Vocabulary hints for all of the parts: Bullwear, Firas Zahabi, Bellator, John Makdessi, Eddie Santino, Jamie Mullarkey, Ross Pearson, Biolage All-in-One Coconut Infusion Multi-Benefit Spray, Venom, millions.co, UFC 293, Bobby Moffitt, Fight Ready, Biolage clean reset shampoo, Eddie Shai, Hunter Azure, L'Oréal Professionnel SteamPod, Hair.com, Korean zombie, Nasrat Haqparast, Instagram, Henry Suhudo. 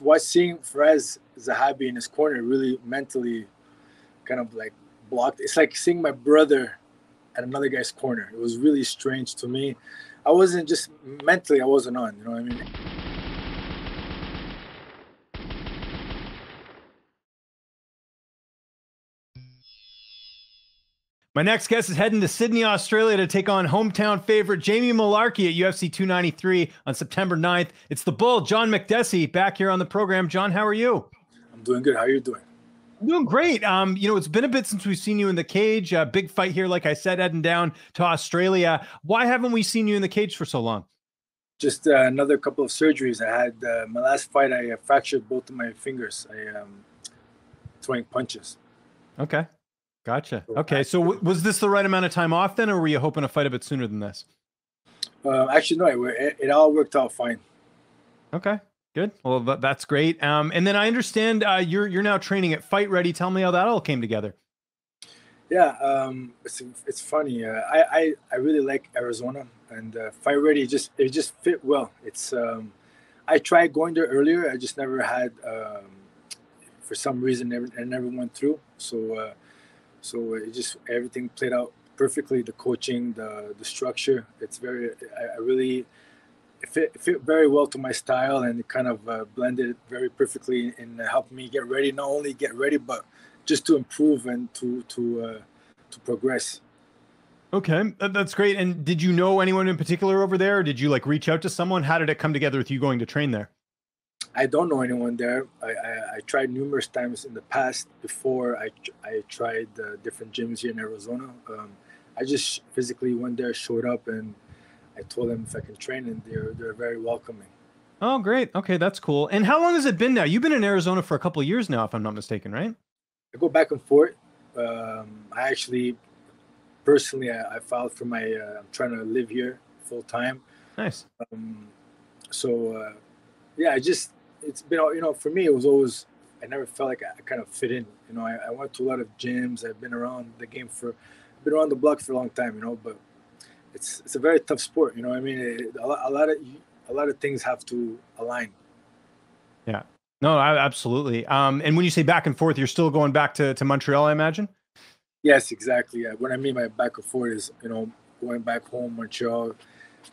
was seeing Firas Zahabi in his corner really mentally kind of like blocked. It's like seeing my brother at another guy's corner. It was really strange to me. I wasn't just mentally, I wasn't on, you know what I mean? My next guest is heading to Sydney, Australia to take on hometown favorite Jamie Mullarkey at UFC 293 on September 9th. It's the Bull, John Makdessi, back here on the program. John, how are you? I'm doing good. How are you doing? I'm doing great. You know, it's been a bit since we've seen you in the cage. Big fight here, like I said, heading down to Australia. Why haven't we seen you in the cage for so long? Just another couple of surgeries. I had my last fight, I fractured both of my fingers. Throwing punches. Okay. Gotcha. Okay, so was this the right amount of time off then, or were you hoping to fight a bit sooner than this? Actually, no, it all worked out fine. Okay, good. Well, that's great. And then I understand you're now training at Fight Ready. Tell me how that all came together. Yeah, it's funny. I really like Arizona, and Fight Ready just fit well. It's I tried going there earlier. I just never had for some reason I never went through. So. So it just, everything played out perfectly. The coaching, the structure, it's very, it fit very well to my style, and it kind of blended very perfectly and helped me get ready, not only get ready, but just to improve and to progress. Okay, that's great. And did you know anyone in particular over there? Or did you like reach out to someone? How did it come together with you going to train there? I don't know anyone there. I tried numerous times in the past before I tried different gyms here in Arizona. I just physically went there, showed up, and I told them if I can train, and they're very welcoming. Oh, great. Okay, that's cool. And how long has it been now? You've been in Arizona for a couple of years now, if I'm not mistaken, right? I go back and forth. I actually, personally, I filed for my, I'm trying to live here full time. Nice. Yeah, it's been, you know, for me, it was always, I never felt like I kind of fit in. You know, I went to a lot of gyms. I've been around the game been around the block for a long time, you know, but it's a very tough sport. You know what I mean? A lot of things have to align. Yeah, no, absolutely. And when you say back and forth, you're still going back to Montreal, I imagine? Yes, exactly. Yeah. What I mean by back and forth is, you know, going back home, Montreal,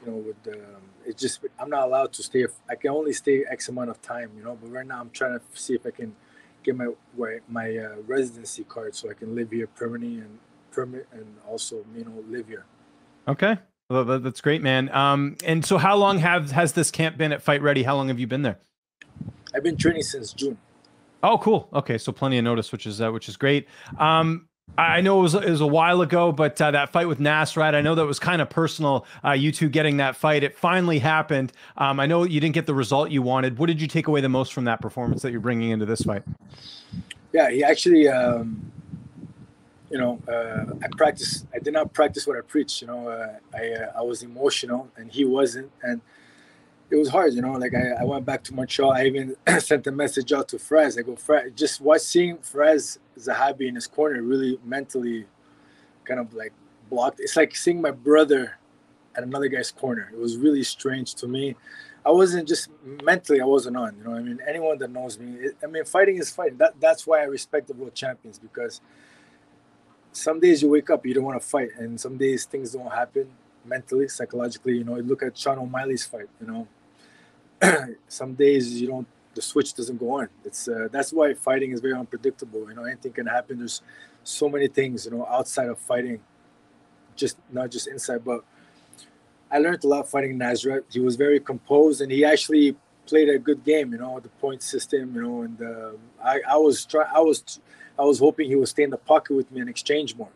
you know, with the, it's just, I'm not allowed to stay. I can only stay X amount of time, you know, but right now I'm trying to see if I can get my residency card so I can live here permanently and also, you know, live here. Okay. Well, that's great, man. And so how long has this camp been at Fight Ready? How long have you been there? I've been training since June. Oh, cool. Okay. So plenty of notice, which is great. I know it was a while ago, but that fight with Nasrat, I know that was kind of personal, you two getting that fight. It finally happened. I know you didn't get the result you wanted. What did you take away the most from that performance that you're bringing into this fight? Yeah, he actually, you know, I did not practice what I preached, you know. I was emotional, and he wasn't, and it was hard, you know, like I went back to Montreal. I even sent a message out to Firas. I go, Firas, just seeing Firas Zahabi in his corner really mentally kind of like blocked. It's like seeing my brother at another guy's corner. It was really strange to me. I wasn't just mentally, I wasn't on, you know what I mean? Anyone that knows me, I mean, fighting is fighting. That's why I respect the world champions, because some days you wake up, you don't want to fight. And some days things don't happen mentally, psychologically, you know. You look at Sean O'Malley's fight, you know. Some days you don't, the switch doesn't go on. It's that's why fighting is very unpredictable, you know. Anything can happen. There's so many things, you know, outside of fighting, just not just inside. But I learned a lot fighting Nasrat. He was very composed, and he actually played a good game, you know, the point system, you know. And I was hoping he would stay in the pocket with me and exchange more.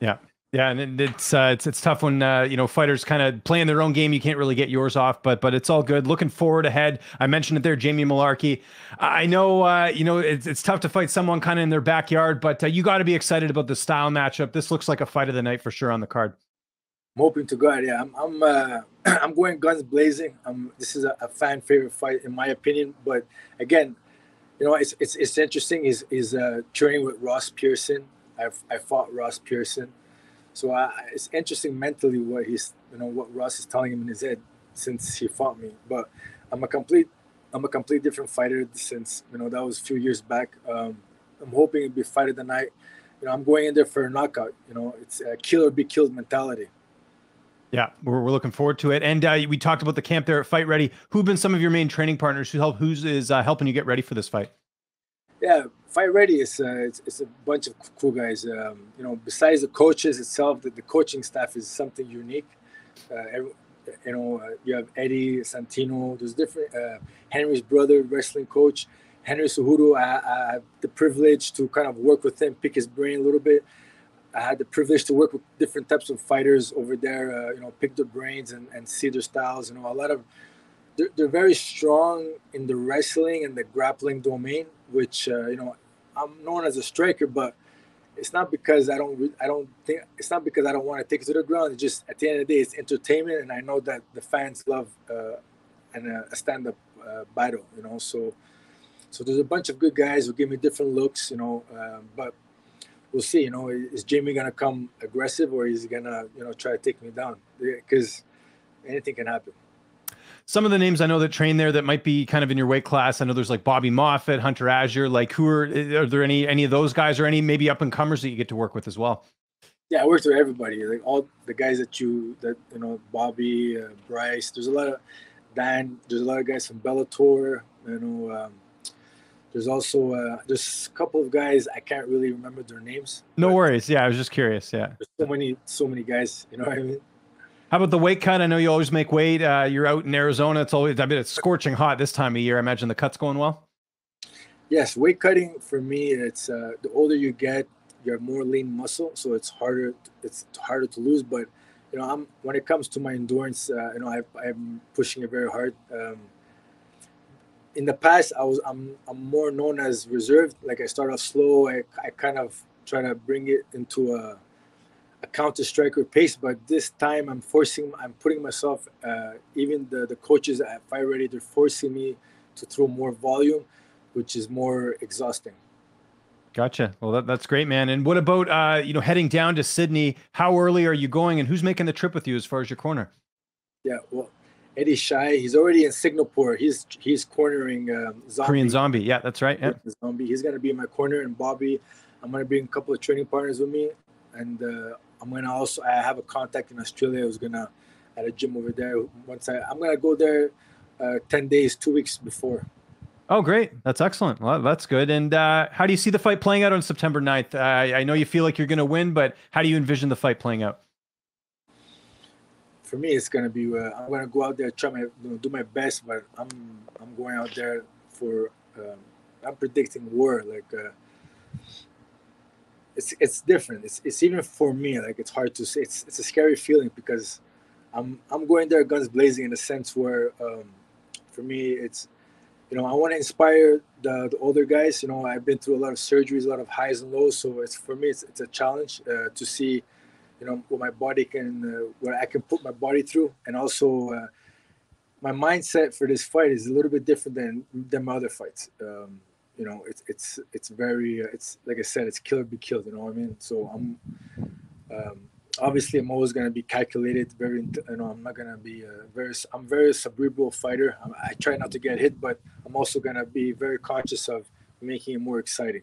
Yeah. Yeah, and it's tough when you know, fighters kind of playing their own game. You can't really get yours off, but it's all good. Looking forward ahead. I mentioned it there, Jamie Mullarkey. I know you know, it's tough to fight someone kind of in their backyard, but you got to be excited about the style matchup. This looks like a fight of the night for sure on the card. I'm hoping to God, yeah. I'm going guns blazing. This is a fan favorite fight in my opinion, but again, you know, it's interesting. Is training with Ross Pearson. I fought Ross Pearson. So it's interesting mentally what he's, you know, what Ross is telling him in his head since he fought me. But I'm a complete I'm a completely different fighter since, you know, that was a few years back. I'm hoping it'd be fight of the night. You know, I'm going in there for a knockout. You know, it's a kill or be killed mentality. Yeah, we're looking forward to it. And we talked about the camp there at Fight Ready. Who've been some of your main training partners? Who's helping you get ready for this fight? Yeah, Fight Ready is it's a bunch of cool guys. You know, besides the coaches itself, the coaching staff is something unique. You have Eddie Santino. There's different Henry's brother, wrestling coach. Henry Suhudo, I had the privilege to kind of work with him, pick his brain a little bit. I had the privilege to work with different types of fighters over there, you know, pick their brains and see their styles. You know, a lot of they're very strong in the wrestling and the grappling domain, which you know, I'm known as a striker, but it's not because I don't think it's not because I don't want to take it to the ground. It's just at the end of the day, it's entertainment, and I know that the fans love a stand-up battle. You know, so there's a bunch of good guys who give me different looks, you know, but we'll see, you know, is Jamie going to come aggressive, or is he going to, you know, try to take me down? Because anything can happen. Some of the names I know that train there that might be kind of in your weight class. I know there's like Bobby Moffitt, Hunter Azure, like are there any of those guys or any maybe up and comers that you get to work with as well? Yeah, I worked with everybody, like all the guys that Bobby, Bryce, there's a lot of Dan, there's a lot of guys from Bellator, you know, there's also just a couple of guys I can't really remember their names. No worries. Yeah, I was just curious. Yeah, there's so many guys. You know what I mean? How about the weight cut? I know you always make weight. You're out in Arizona. It's scorching hot this time of year. I imagine the cut's going well. Yes, weight cutting for me, it's the older you get, you have more lean muscle, so it's harder to lose. But you know, when it comes to my endurance, you know, I'm pushing it very hard. In the past, I'm more known as reserved. Like I start off slow. I kind of try to bring it into a counter striker pace. But this time, I'm putting myself. Even the coaches at Fight Ready, they're forcing me to throw more volume, which is more exhausting. Gotcha. Well, that's great, man. And what about you know, heading down to Sydney? How early are you going, and who's making the trip with you as far as your corner? Yeah. Well, Eddie Shai, he's already in Singapore. He's cornering Zombie. Korean Zombie. Yeah, that's right. Yeah. Zombie. He's going to be in my corner. And Bobby, I'm going to bring a couple of training partners with me. And I have a contact in Australia who's going to, at a gym over there. I'm going to go there 10 days, 2 weeks before. Oh, great. That's excellent. Well, that's good. And how do you see the fight playing out on September 9th? I know you feel like you're going to win, but how do you envision the fight playing out? For me, it's gonna be. I'm gonna go out there, try my, you know, do my best, but I'm going out there for. I'm predicting war. Like it's different. It's even for me. Like it's hard to say. It's a scary feeling because I'm going there guns blazing in a sense where for me it's, you know, I want to inspire the older guys. You know, I've been through a lot of surgeries, a lot of highs and lows. So it's for me it's a challenge to see. You know, what my body can, what I can put my body through, and also my mindset for this fight is a little bit different than my other fights. You know, it's very, it's like I said, it's kill or be killed. You know what I mean? So I'm obviously I'm always gonna be calculated. Very, you know, I'm not gonna be I'm very cerebral fighter. I try not to get hit, but I'm also gonna be very conscious of making it more exciting.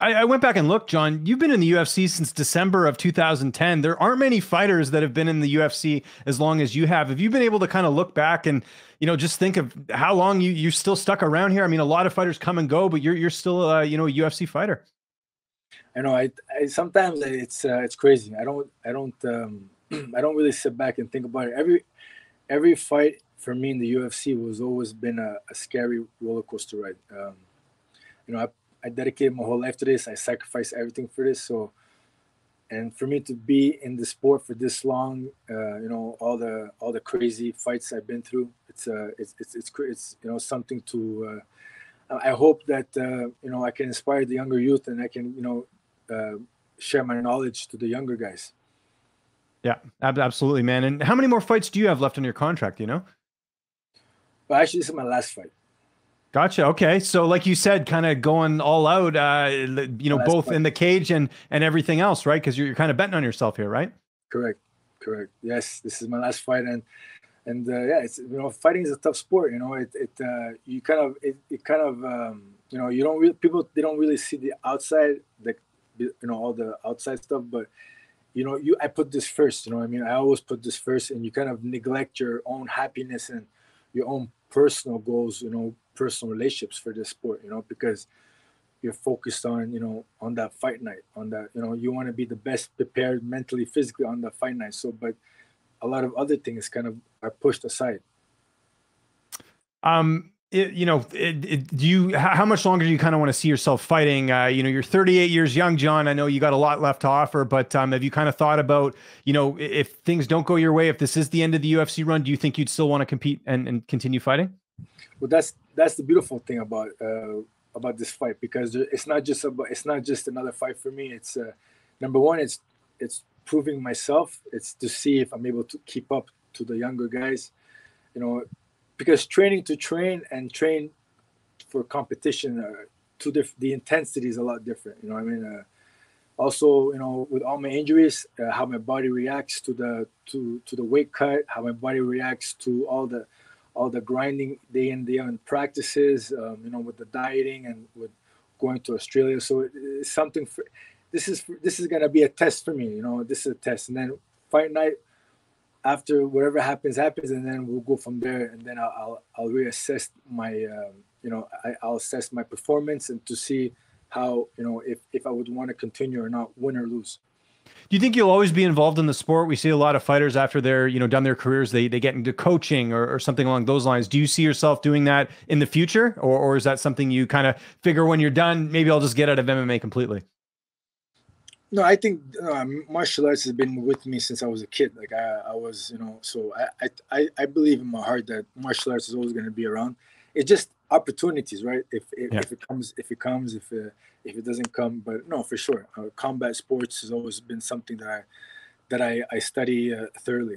I went back and looked, John, you've been in the UFC since December of 2010. There aren't many fighters that have been in the UFC as long as you have. Have you been able to kind of look back and, you know, just think of how long you still stuck around here? I mean, a lot of fighters come and go, but you're still, you know, a UFC fighter. I know. I sometimes it's crazy. I don't really sit back and think about it. Every fight for me in the UFC was always been a scary roller coaster ride. You know, I dedicated my whole life to this. I sacrificed everything for this. So, and for me to be in the sport for this long, you know, all the crazy fights I've been through, it's you know, something to. I hope that you know, I can inspire the younger youth, and I can, you know, share my knowledge to the younger guys. Yeah, absolutely, man. And how many more fights do you have left on your contract? You know, well, actually, this is my last fight. Gotcha. Okay. So like you said, kind of going all out, you know, both in the cage and everything else, right? Because you're kind of betting on yourself here, right? Correct. Yes. This is my last fight. And And yeah, it's, you know, fighting is a tough sport. You know, you know, you don't really, people, they don't really see the outside, like, you know, all the outside stuff, but you know, I put this first, you know what I mean? I always put this first, and you kind of neglect your own happiness and your own personal goals, you know, personal relationships for this sport, you know, because you're focused on, you know, on that fight night, on that, you know, you want to be the best prepared mentally, physically on that fight night. So, but a lot of other things kind of are pushed aside. How much longer do you kind of want to see yourself fighting? You know, you're 38 years young, John. I know you got a lot left to offer, but have you kind of thought about, you know, if things don't go your way, if this is the end of the UFC run, do you think you'd still want to compete and continue fighting? Well, that's the beautiful thing about this fight, because it's not just another fight for me. It's number one, it's proving myself. It's to see if I'm able to keep up to the younger guys, you know. Because training for competition are two different. The intensity is a lot different, you know what I mean? Also, you know, with all my injuries, how my body reacts to the weight cut, how my body reacts to all the grinding day in, day out and practices, you know, with the dieting and with going to Australia. So it's something for, this is gonna be a test for me, you know. This is a test, and then fight night. After whatever happens, and then we'll go from there. And then I'll reassess my you know, I'll assess my performance and to see how, you know, if I would want to continue or not, win or lose. Do you think you'll always be involved in the sport? We see a lot of fighters after they're, you know, done their careers, they get into coaching or something along those lines. Do you see yourself doing that in the future, or is that something you kind of figure when you're done? Maybe I'll just get out of MMA completely. No, I think martial arts has been with me since I was a kid. Like I was, you know, so I believe in my heart that martial arts is always going to be around. It's just opportunities, right? If it doesn't come, but no, for sure. Combat sports has always been something that I study thoroughly.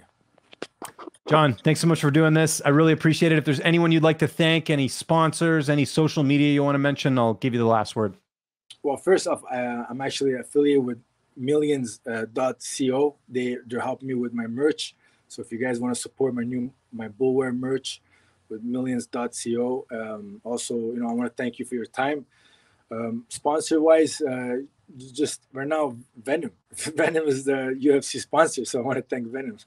John, thanks so much for doing this. I really appreciate it. If there's anyone you'd like to thank, any sponsors, any social media you want to mention, I'll give you the last word. Well, first off, I'm actually affiliated with millions.co. They're helping me with my merch. So if you guys want to support my Bullwear merch with millions.co. Also, you know, I want to thank you for your time. Sponsor-wise, just right now, Venom. Venom is the UFC sponsor, so I want to thank Venom.